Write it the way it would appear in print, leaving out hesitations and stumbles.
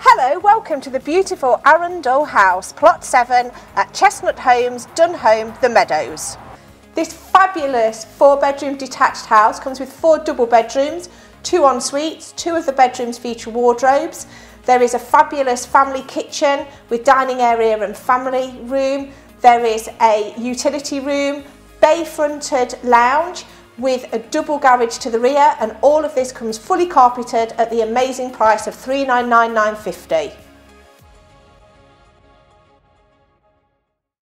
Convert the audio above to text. Hello, welcome to the beautiful Arundel House, Plot 7 at Chestnut Homes, Dunholme, The Meadows. This fabulous 4-bedroom detached house comes with 4 double bedrooms, 2 en suites, 2 of the bedrooms feature wardrobes. There is a fabulous family kitchen with dining area and family room. There is a utility room, bay-fronted lounge with a double garage to the rear, and all of this comes fully carpeted at the amazing price of £3,999.50.